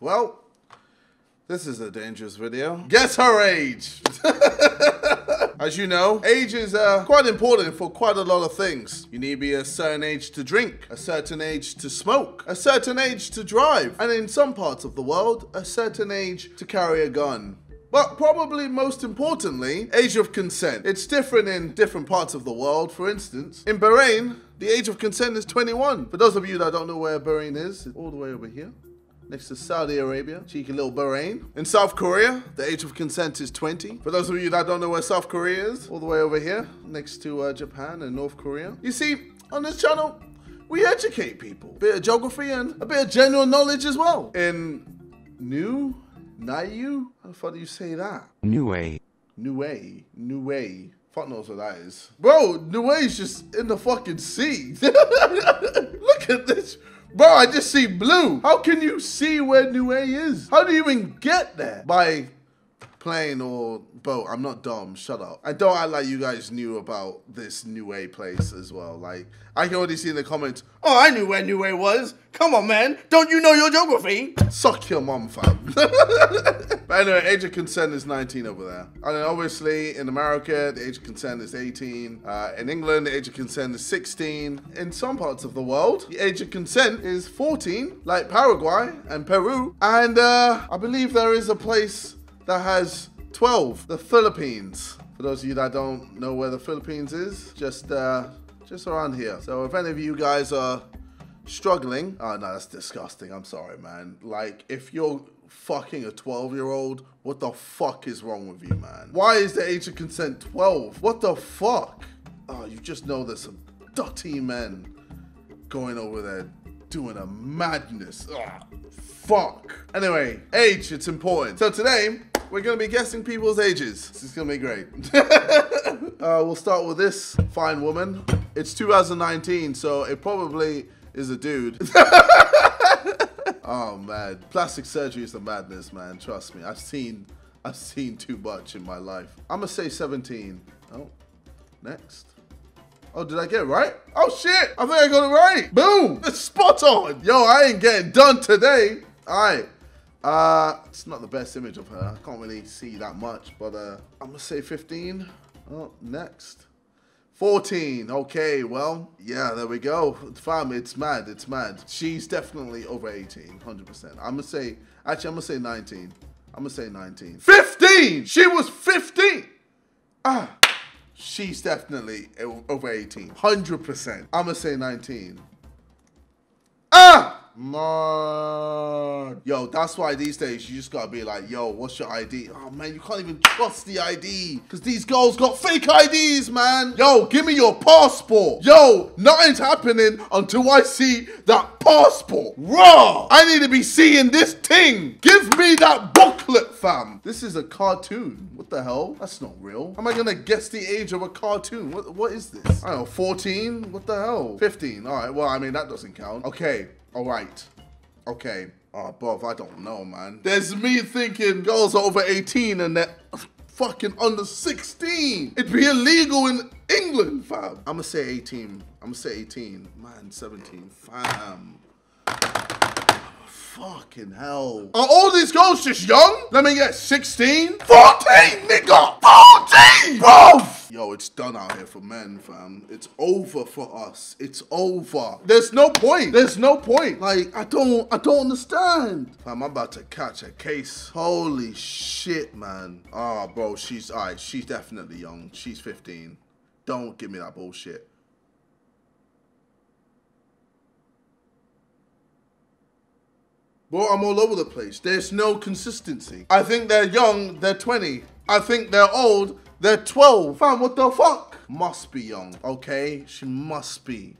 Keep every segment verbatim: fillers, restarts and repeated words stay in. Well, this is a dangerous video. Guess her age. As you know, age is uh, quite important for quite a lot of things. You need to be a certain age to drink, a certain age to smoke, a certain age to drive, and in some parts of the world, a certain age to carry a gun. But probably most importantly, age of consent. It's different in different parts of the world. For instance, in Bahrain, the age of consent is twenty-one. For those of you that don't know where Bahrain is, it's all the way over here. Next to Saudi Arabia, cheeky little Bahrain. In South Korea, the age of consent is twenty. For those of you that don't know where South Korea is, all the way over here, next to uh, Japan and North Korea. You see, on this channel, we educate people. A bit of geography and a bit of general knowledge as well. In New, Niu, how the fuck do you say that? Niue. Niue. Niue. Fuck knows what that is. Bro, Niue's just in the fucking sea. Look at this. Bro, I just see blue. How can you see where Niue is? How do you even get there? By plane or boat? I'm not dumb, shut up. I don't act like you guys knew about this Niue place as well. Like, I can already see in the comments, oh, I knew where Niue was. Come on, man, don't you know your geography? Suck your mum, fam. But anyway, age of consent is nineteen over there. And then obviously in America, the age of consent is eighteen. Uh, in England, the age of consent is sixteen. In some parts of the world, the age of consent is fourteen, like Paraguay and Peru. And uh, I believe there is a place that has twelve, the Philippines. For those of you that don't know where the Philippines is, just, uh, just around here. So if any of you guys are struggling, oh no, that's disgusting, I'm sorry, man. Like, if you're fucking a twelve year old, what the fuck is wrong with you, man? Why is the age of consent twelve? What the fuck? Oh, you just know there's some dirty men going over there doing a madness. Ugh, fuck. Anyway, age, it's important. So today we're gonna be guessing people's ages. This is gonna be great. uh, we'll start with this fine woman. It's two thousand nineteen, so it probably is a dude. Oh man, plastic surgery is the madness, man. Trust me, I've seen, I've seen too much in my life. I'm gonna say seventeen. Oh, next. Oh, did I get it right? Oh shit, I think I got it right. Boom, it's spot on. Yo, I ain't getting done today. All right, uh, it's not the best image of her. I can't really see that much, but uh, I'm gonna say fifteen. Oh, next. fourteen, okay, well, yeah, there we go. Fam, it's mad, it's mad. She's definitely over eighteen, one hundred percent. I'm gonna say, actually, I'm gonna say nineteen. I'm gonna say nineteen. fifteen! She was fifteen! Ah, she's definitely over eighteen, one hundred percent. I'm gonna say nineteen. Ah! Man. Yo, that's why these days you just gotta be like, yo, what's your I D? Oh man, you can't even trust the I D because these girls got fake I Ds, man. Yo, give me your passport. Yo, nothing's happening until I see that passport. Raw. I need to be seeing this thing. Give me that booklet, fam. This is a cartoon. What the hell? That's not real. How am I gonna guess the age of a cartoon? What, what is this? I don't know, fourteen? What the hell? fifteen. All right, well, I mean, that doesn't count. Okay. All right, okay. Oh, bruv, I don't know, man. There's me thinking girls are over eighteen and they're fucking under sixteen. It'd be illegal in England, fam. I'm gonna say eighteen. I'm gonna say eighteen. Man, seventeen, fam. Fucking hell. Are all these girls just young? Let me guess, sixteen? fourteen, nigga! fourteen! Bro! Yo, it's done out here for men, fam. It's over for us. It's over. There's no point. There's no point. Like, I don't, I don't understand. Fam, I'm about to catch a case. Holy shit, man. Ah, oh, bro, she's, all right, she's definitely young. She's fifteen. Don't give me that bullshit. Bro, I'm all over the place. There's no consistency. I think they're young, they're twenty. I think they're old, they're twelve. Fam, what the fuck? Must be young, okay? She must be.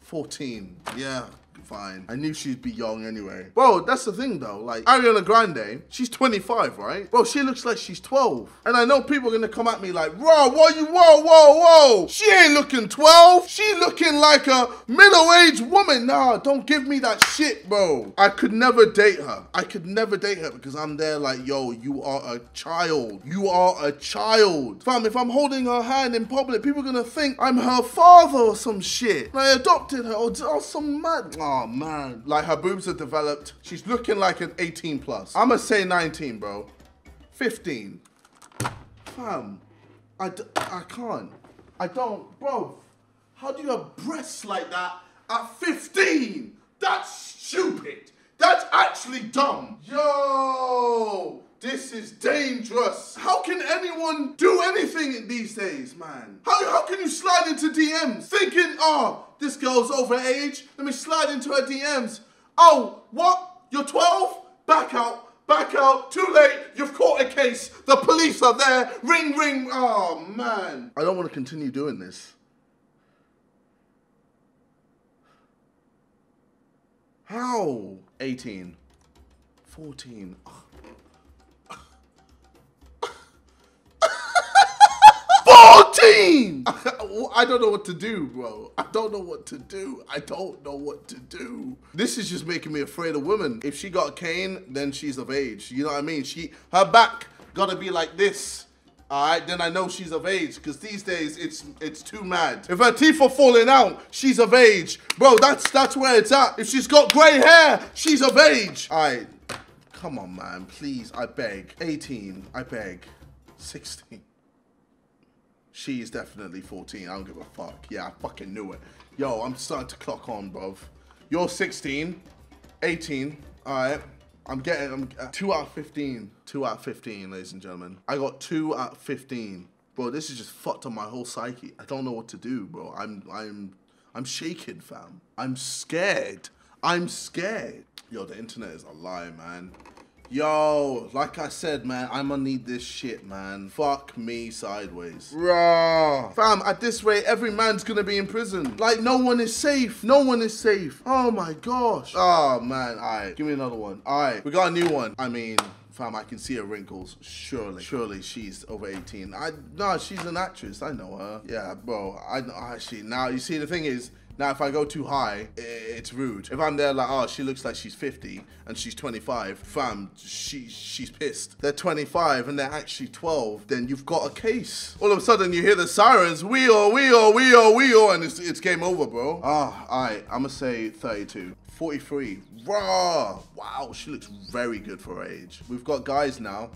fourteen, yeah, fine. I knew she'd be young anyway. Bro, that's the thing though, like, Ariana Grande, she's twenty-five, right? Bro, she looks like she's twelve. And I know people are gonna come at me like, bro, what you, whoa, whoa, whoa. She ain't looking twelve. She looking like a middle-aged woman. Nah, don't give me that shit, bro. I could never date her. I could never date her because I'm there like, yo, you are a child. You are a child. Fam, if I'm holding her hand in public, people are gonna think I'm her father or some shit. And I adopted her or, or some mad. oh man, like her boobs are developed. She's looking like an eighteen plus. I'ma say nineteen, bro. fifteen. Fam, I, d I can't. I don't, bro. How do you have breasts like that at fifteen? That's stupid. That's actually dumb. Yo, this is dangerous. How can anyone do anything these days, man? How, how can you slide into D Ms thinking, oh, this girl's over age, let me slide into her D Ms. Oh, what? You're twelve? Back out, back out, too late. You've caught a case. The police are there. Ring, ring. Oh, man. I don't want to continue doing this. How? eighteen. fourteen. Oh. fourteen! I don't know what to do, bro. I don't know what to do. I don't know what to do. This is just making me afraid of women. If she got cane, then she's of age. You know what I mean? She, her back gotta be like this. All right, then I know she's of age, because these days it's it's too mad. If her teeth are falling out, she's of age. Bro, that's that's where it's at. If she's got gray hair, she's of age. All right, come on, man, please, I beg. eighteen, I beg. sixteen. She's definitely fourteen, I don't give a fuck. Yeah, I fucking knew it. Yo, I'm starting to clock on, bruv. You're sixteen, eighteen, all right. I'm getting I'm, uh, two out of fifteen. two out of fifteen, ladies and gentlemen. I got two out of fifteen. Bro, this is just fucked up my whole psyche. I don't know what to do, bro. I'm, I'm, I'm shaking, fam. I'm scared. I'm scared. Yo, the internet is a lie, man. Yo, like I said, man, I'ma need this shit, man. Fuck me sideways. Raw. Fam, at this rate, every man's gonna be in prison. Like, no one is safe. No one is safe. Oh my gosh. Oh man, all right, give me another one. All right, we got a new one. I mean, fam, I can see her wrinkles. Surely, surely she's over eighteen. I, nah, she's an actress, I know her. Yeah, bro, I know, actually, now you see the thing is, now, if I go too high, it's rude. If I'm there like, oh, she looks like she's fifty and she's twenty-five, fam, she, she's pissed. They're twenty-five and they're actually twelve, then you've got a case. All of a sudden, you hear the sirens, wee-oh, wee-oh, wee-oh, wee-oh, and it's, it's game over, bro. Ah, oh, all right, I'm gonna say thirty-two. forty-three, raw. Wow, she looks very good for her age. We've got guys now.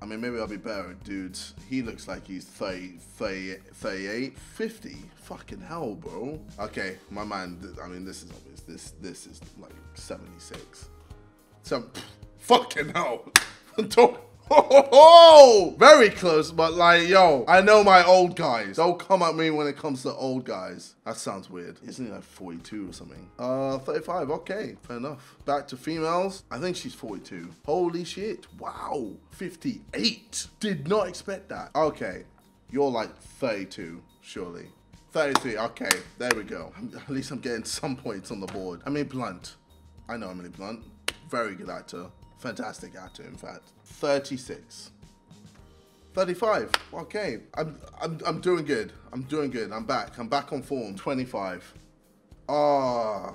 I mean, maybe I'll be better at dudes. He looks like he's thirty, thirty, thirty-eight, fifty. Fucking hell, bro. Okay, my man, I mean, this is obvious. This this is like seventy-six. So, pff, fucking hell. Don't, oh, oh, oh, very close, but like, yo, I know my old guys. Don't come at me when it comes to old guys. That sounds weird. Isn't he like forty-two or something? Uh, thirty-five, okay, fair enough. Back to females, I think she's forty-two. Holy shit, wow, fifty-eight. Did not expect that. Okay, you're like thirty-two, surely. thirty-three, okay, there we go. At least I'm getting some points on the board. I mean, Blunt, I know Emily Blunt, very good actor. Fantastic actor, in fact. thirty-six. thirty-five. Okay. I'm I'm I'm doing good. I'm doing good. I'm back. I'm back on form. twenty-five. Ah.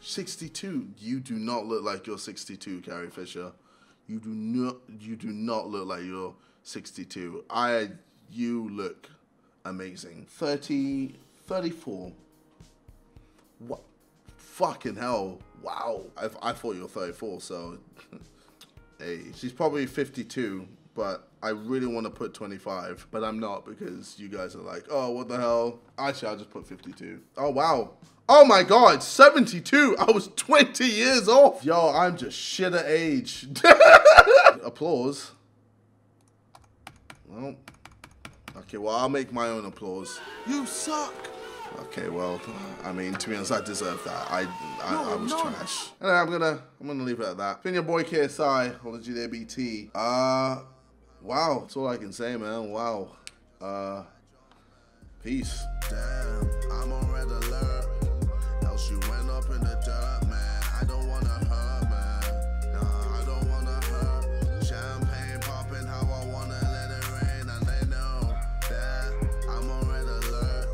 sixty-two. You do not look like you're sixty-two, Carrie Fisher. You do not you do not look like you're sixty-two. I you look amazing. thirty, thirty-four. What? Fucking hell, wow. I, I thought you were thirty-four, so, hey. She's probably fifty-two, but I really want to put twenty-five, but I'm not because you guys are like, oh, what the hell? Actually, I'll just put fifty-two. Oh, wow. Oh my God, seventy-two, I was twenty years off. Yo, I'm just shit at age. Applause. Well, okay, well, I'll make my own applause. You suck. Okay, well, I mean, to be honest, I deserve that. I, I, no, I was no. trash. Anyway, I'm gonna, I'm gonna leave it at that. Been your boy KSIOlajidebt. Uh, wow, that's all I can say, man. Wow. Uh, peace. Damn, I'm on red alert. Else you went up in the dirt, man. I don't wanna hurt, man. Nah, I don't wanna hurt. Champagne popping, how I wanna let it rain, and they know that I'm on red alert.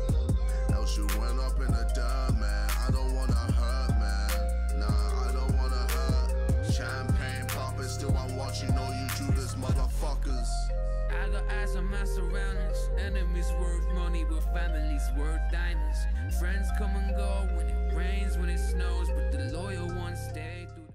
You went up in the dirt, man. I don't wanna hurt, man. Nah, I don't wanna hurt. Champagne popping, still I'm watching all you Judas motherfuckers. I got eyes on my surroundings. Enemies worth money, but families worth diamonds. Friends come and go when it rains, when it snows, but the loyal